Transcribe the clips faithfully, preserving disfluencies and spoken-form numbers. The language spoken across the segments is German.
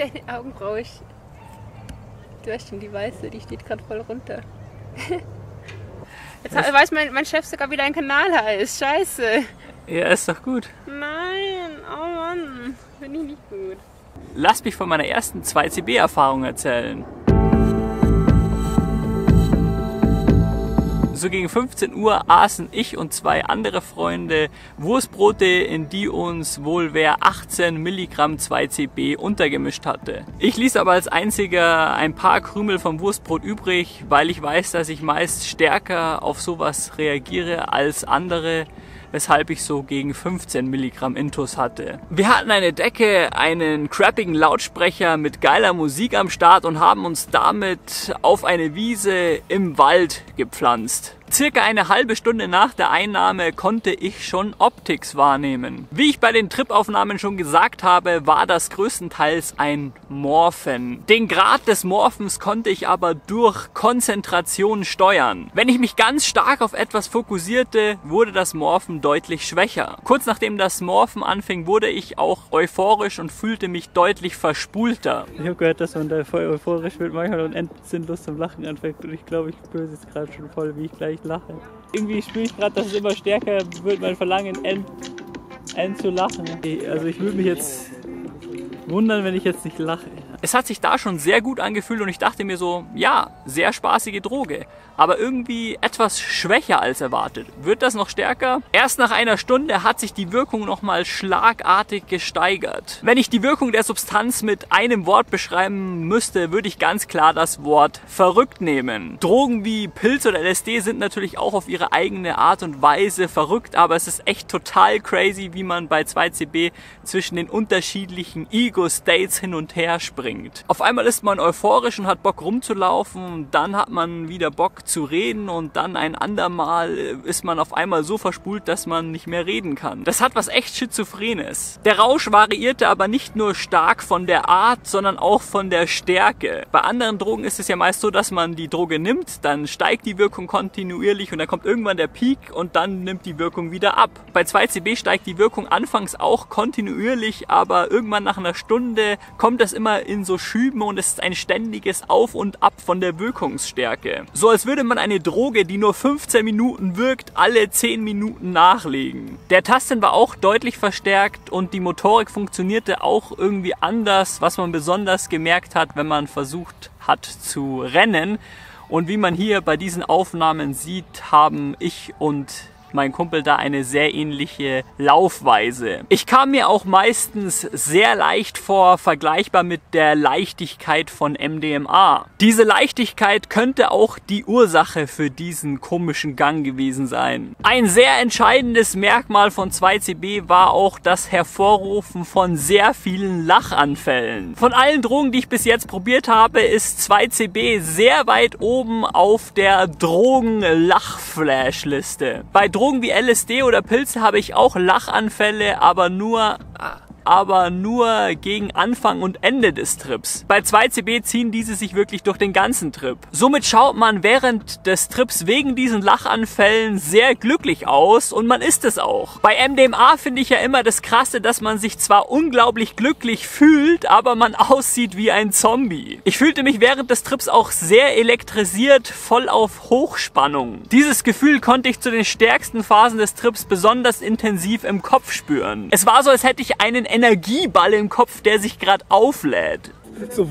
deine Augen brauche ich. Du hast schon die Weiße, die steht gerade voll runter. Jetzt hat, weiß mein, mein Chef sogar, wie dein Kanal heißt. Scheiße. Ja, ist doch gut. Nein, oh Mann, finde ich nicht gut. Lass mich von meiner ersten zwei C B-Erfahrung erzählen. So gegen fünfzehn Uhr aßen ich und zwei andere Freunde Wurstbrote, in die uns wohl wer achtzehn Milligramm zwei C B untergemischt hatte. Ich ließ aber als einziger ein paar Krümel vom Wurstbrot übrig, weil ich weiß, dass ich meist stärker auf sowas reagiere als andere, weshalb ich so gegen fünfzehn Milligramm Intus hatte. Wir hatten eine Decke, einen crappigen Lautsprecher mit geiler Musik am Start und haben uns damit auf eine Wiese im Wald gepflanzt. Circa eine halbe Stunde nach der Einnahme konnte ich schon Optics wahrnehmen. Wie ich bei den Tripaufnahmen schon gesagt habe, war das größtenteils ein Morphen. Den Grad des Morphens konnte ich aber durch Konzentration steuern. Wenn ich mich ganz stark auf etwas fokussierte, wurde das Morphen deutlich schwächer. Kurz nachdem das Morphen anfing, wurde ich auch euphorisch und fühlte mich deutlich verspulter. Ich habe gehört, dass man da voll euphorisch wird manchmal und endlich sinnlos zum Lachen anfängt, und ich glaube, ich böse jetzt gerade schon voll, wie ich gleich lache. Irgendwie spüre ich gerade, dass es immer stärker wird, mein Verlangen, end, end zu lachen. Also ich würde mich jetzt wundern, wenn ich jetzt nicht lache. Es hat sich da schon sehr gut angefühlt und ich dachte mir so, ja, sehr spaßige Droge, aber irgendwie etwas schwächer als erwartet. Wird das noch stärker? Erst nach einer Stunde hat sich die Wirkung nochmal schlagartig gesteigert. Wenn ich die Wirkung der Substanz mit einem Wort beschreiben müsste, würde ich ganz klar das Wort verrückt nehmen. Drogen wie Pilz oder L S D sind natürlich auch auf ihre eigene Art und Weise verrückt, aber es ist echt total crazy, wie man bei zwei C B zwischen den unterschiedlichen Ego-States hin und her springt. Auf einmal ist man euphorisch und hat Bock rumzulaufen, und dann hat man wieder Bock zu reden, und dann ein andermal ist man auf einmal so verspult, dass man nicht mehr reden kann. Das hat was echt Schizophrenes. Der Rausch variierte aber nicht nur stark von der Art, sondern auch von der Stärke. Bei anderen Drogen ist es ja meist so, dass man die Droge nimmt, dann steigt die Wirkung kontinuierlich und dann kommt irgendwann der Peak und dann nimmt die Wirkung wieder ab. Bei zwei C B steigt die Wirkung anfangs auch kontinuierlich, aber irgendwann nach einer Stunde kommt das immer in so Schüben und es ist ein ständiges Auf und Ab von der Wirkungsstärke. So als würde man eine Droge, die nur fünfzehn Minuten wirkt, alle zehn Minuten nachlegen. Der Tastsinn war auch deutlich verstärkt und die Motorik funktionierte auch irgendwie anders, was man besonders gemerkt hat, wenn man versucht hat zu rennen. Und wie man hier bei diesen Aufnahmen sieht, haben ich und mein Kumpel da eine sehr ähnliche Laufweise. Ich kam mir auch meistens sehr leicht vor, vergleichbar mit der Leichtigkeit von M D M A. Diese Leichtigkeit könnte auch die Ursache für diesen komischen Gang gewesen sein. Ein sehr entscheidendes Merkmal von zwei C B war auch das Hervorrufen von sehr vielen Lachanfällen. Von allen Drogen, die ich bis jetzt probiert habe, ist zwei C B sehr weit oben auf der Drogen-Lachflash-Liste. Bei Drogen wie L S D oder Pilze habe ich auch Lachanfälle, aber nur, aber nur gegen Anfang und Ende des Trips. Bei zwei C B ziehen diese sich wirklich durch den ganzen Trip. Somit schaut man während des Trips wegen diesen Lachanfällen sehr glücklich aus, und man ist es auch. Bei M D M A finde ich ja immer das Krasse, dass man sich zwar unglaublich glücklich fühlt, aber man aussieht wie ein Zombie. Ich fühlte mich während des Trips auch sehr elektrisiert, voll auf Hochspannung. Dieses Gefühl konnte ich zu den stärksten Phasen des Trips besonders intensiv im Kopf spüren. Es war so, als hätte ich einen Energieball im Kopf, der sich gerade auflädt. So.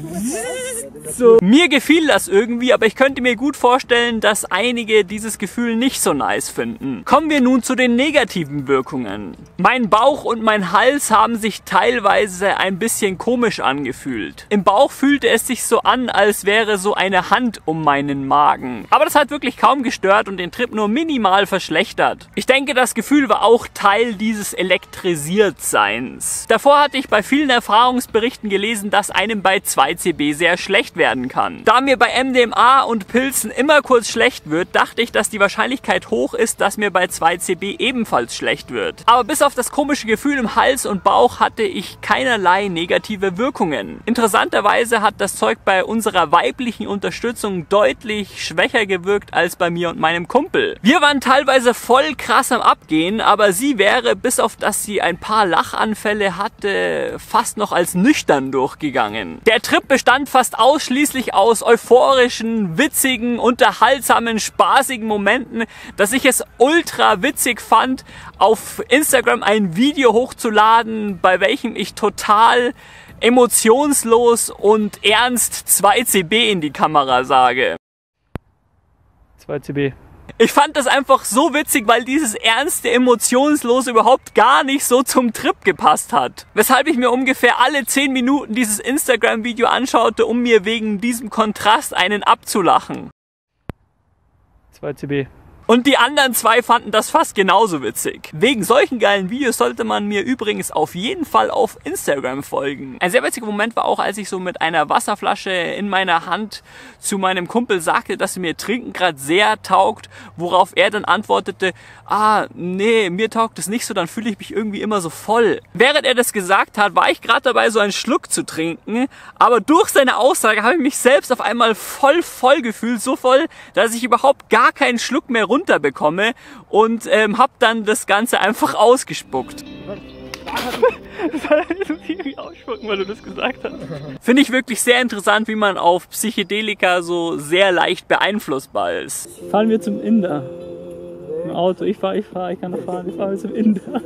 So. Mir gefiel das irgendwie, aber ich könnte mir gut vorstellen, dass einige dieses Gefühl nicht so nice finden. Kommen wir nun zu den negativen Wirkungen. Mein Bauch und mein Hals haben sich teilweise ein bisschen komisch angefühlt. Im Bauch fühlte es sich so an, als wäre so eine Hand um meinen Magen. Aber das hat wirklich kaum gestört und den Trip nur minimal verschlechtert. Ich denke, das Gefühl war auch Teil dieses Elektrisiertseins. Davor hatte ich bei vielen Erfahrungsberichten gelesen, dass einem bei zwei C B sehr schlecht werden kann. Da mir bei M D M A und Pilzen immer kurz schlecht wird, dachte ich, dass die Wahrscheinlichkeit hoch ist, dass mir bei zwei C B ebenfalls schlecht wird. Aber bis auf das komische Gefühl im Hals und Bauch hatte ich keinerlei negative Wirkungen. Interessanterweise hat das Zeug bei unserer weiblichen Unterstützung deutlich schwächer gewirkt als bei mir und meinem Kumpel. Wir waren teilweise voll krass am Abgehen, aber sie wäre, bis auf dass sie ein paar Lachanfälle hatte, fast noch als nüchtern durchgegangen. Der Trip bestand fast ausschließlich aus euphorischen, witzigen, unterhaltsamen, spaßigen Momenten, dass ich es ultra witzig fand, auf Instagram ein Video hochzuladen, bei welchem ich total emotionslos und ernst zwei C B in die Kamera sage. zwei C B. Ich fand das einfach so witzig, weil dieses ernste, emotionslose überhaupt gar nicht so zum Trip gepasst hat. Weshalb ich mir ungefähr alle zehn Minuten dieses Instagram-Video anschaute, um mir wegen diesem Kontrast einen abzulachen. zwei C B. Und die anderen zwei fanden das fast genauso witzig. Wegen solchen geilen Videos sollte man mir übrigens auf jeden Fall auf Instagram folgen. Ein sehr witziger Moment war auch, als ich so mit einer Wasserflasche in meiner Hand zu meinem Kumpel sagte, dass mir Trinken gerade sehr taugt, worauf er dann antwortete, ah, nee, mir taugt es nicht so, dann fühle ich mich irgendwie immer so voll. Während er das gesagt hat, war ich gerade dabei, so einen Schluck zu trinken, aber durch seine Aussage habe ich mich selbst auf einmal voll voll gefühlt, so voll, dass ich überhaupt gar keinen Schluck mehr runter bekomme und ähm, habe dann das Ganze einfach ausgespuckt. Das hat nicht so viel ausspucken, weil du das gesagt hast. Finde ich wirklich sehr interessant, wie man auf Psychedelika so sehr leicht beeinflussbar ist. Fahren wir zum Inder. Im Auto. Ich fahre, ich fahre, ich kann noch fahren. Ich fahre zum Inder. Fahren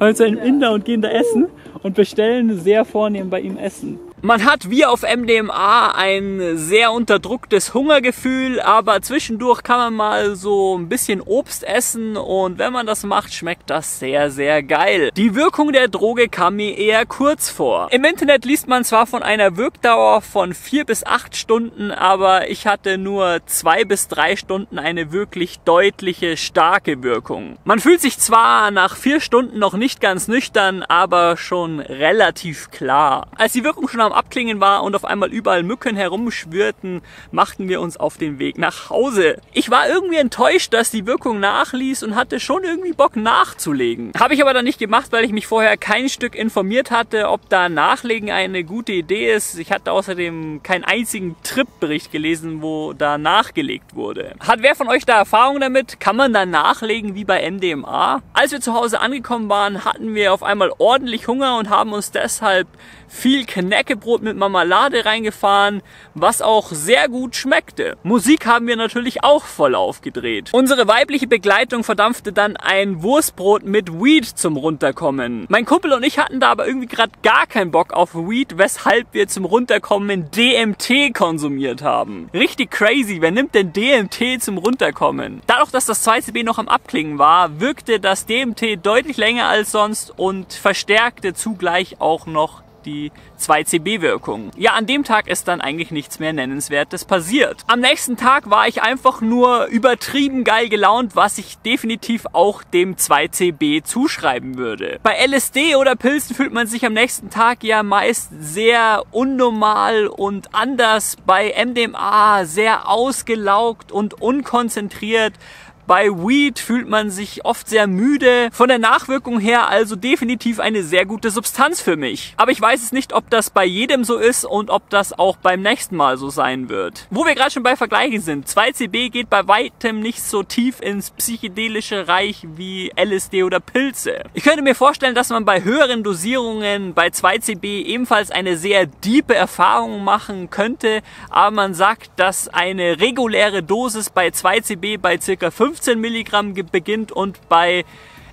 wir zu einem Inder und gehen da essen und bestellen sehr vornehm bei ihm Essen. Man hat wie auf M D M A ein sehr unterdrücktes Hungergefühl, aber zwischendurch kann man mal so ein bisschen Obst essen und wenn man das macht, schmeckt das sehr, sehr geil. Die Wirkung der Droge kam mir eher kurz vor. Im Internet liest man zwar von einer Wirkdauer von vier bis acht Stunden, aber ich hatte nur zwei bis drei Stunden eine wirklich deutliche, starke Wirkung. Man fühlt sich zwar nach vier Stunden noch nicht ganz nüchtern, aber schon relativ klar. Als die Wirkung schon am Abklingen war und auf einmal überall Mücken herumschwirrten, machten wir uns auf den Weg nach Hause. Ich war irgendwie enttäuscht, dass die Wirkung nachließ und hatte schon irgendwie Bock nachzulegen. Habe ich aber dann nicht gemacht, weil ich mich vorher kein Stück informiert hatte, ob da Nachlegen eine gute Idee ist. Ich hatte außerdem keinen einzigen Tripbericht gelesen, wo da nachgelegt wurde. Hat wer von euch da Erfahrung damit? Kann man da nachlegen wie bei M D M A? Als wir zu Hause angekommen waren, hatten wir auf einmal ordentlich Hunger und haben uns deshalb viel Knäckebrot mit Marmelade reingefahren, was auch sehr gut schmeckte. Musik haben wir natürlich auch voll aufgedreht. Unsere weibliche Begleitung verdampfte dann ein Wurstbrot mit Weed zum Runterkommen. Mein Kumpel und ich hatten da aber irgendwie gerade gar keinen Bock auf Weed, weshalb wir zum Runterkommen D M T konsumiert haben. Richtig crazy, wer nimmt denn D M T zum Runterkommen? Dadurch, dass das zwei C B noch am Abklingen war, wirkte das D M T deutlich länger als sonst und verstärkte zugleich auch noch die zwei C B-Wirkung. Ja, an dem Tag ist dann eigentlich nichts mehr Nennenswertes passiert. Am nächsten Tag war ich einfach nur übertrieben geil gelaunt, was ich definitiv auch dem zwei C B zuschreiben würde. Bei L S D oder Pilzen fühlt man sich am nächsten Tag ja meist sehr unnormal und anders. Bei M D M A sehr ausgelaugt und unkonzentriert. Bei Weed fühlt man sich oft sehr müde. Von der Nachwirkung her also definitiv eine sehr gute Substanz für mich. Aber ich weiß es nicht, ob das bei jedem so ist und ob das auch beim nächsten Mal so sein wird. Wo wir gerade schon bei Vergleichen sind. zwei C B geht bei weitem nicht so tief ins psychedelische Reich wie L S D oder Pilze. Ich könnte mir vorstellen, dass man bei höheren Dosierungen bei zwei C B ebenfalls eine sehr tiefe Erfahrung machen könnte. Aber man sagt, dass eine reguläre Dosis bei zwei C B bei ca. fünf fünfzehn Milligramm beginnt und bei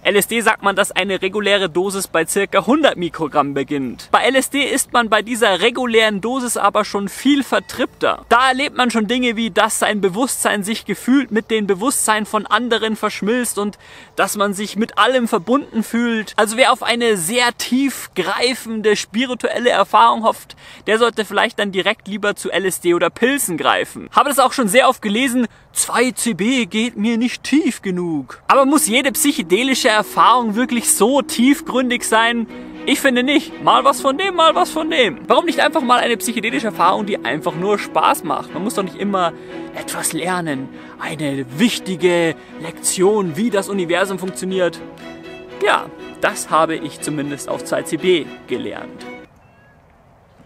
L S D sagt man, dass eine reguläre Dosis bei ca. hundert Mikrogramm beginnt. Bei L S D ist man bei dieser regulären Dosis aber schon viel vertrippter. Da erlebt man schon Dinge wie, dass sein Bewusstsein sich gefühlt mit dem Bewusstsein von anderen verschmilzt und dass man sich mit allem verbunden fühlt. Also wer auf eine sehr tiefgreifende spirituelle Erfahrung hofft, der sollte vielleicht dann direkt lieber zu L S D oder Pilzen greifen. Habe das auch schon sehr oft gelesen, zwei C B geht mir nicht tief genug. Aber muss jede psychedelische Erfahrung wirklich so tiefgründig sein? Ich finde nicht. Mal was von dem, mal was von dem. Warum nicht einfach mal eine psychedelische Erfahrung, die einfach nur Spaß macht? Man muss doch nicht immer etwas lernen. Eine wichtige Lektion, wie das Universum funktioniert. Ja, das habe ich zumindest auf zwei C B gelernt.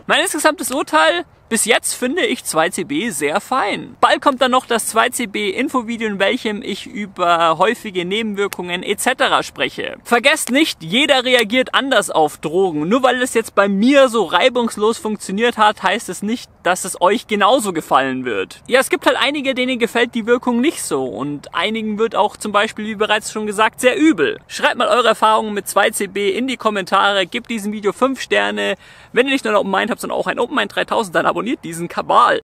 Mein insgesamtes Urteil: Bis jetzt finde ich zwei C B sehr fein. Bald kommt dann noch das zwei C B Infovideo, in welchem ich über häufige Nebenwirkungen et cetera spreche. Vergesst nicht, jeder reagiert anders auf Drogen. Nur weil es jetzt bei mir so reibungslos funktioniert hat, heißt es nicht, dass es euch genauso gefallen wird. Ja, es gibt halt einige, denen gefällt die Wirkung nicht so und einigen wird auch zum Beispiel, wie bereits schon gesagt, sehr übel. Schreibt mal eure Erfahrungen mit zwei C B in die Kommentare, gebt diesem Video fünf Sterne. Wenn ihr nicht nur einen Open Mind habt, sondern auch ein Open Mind dreitausend, dann abonniert diesen Kanal.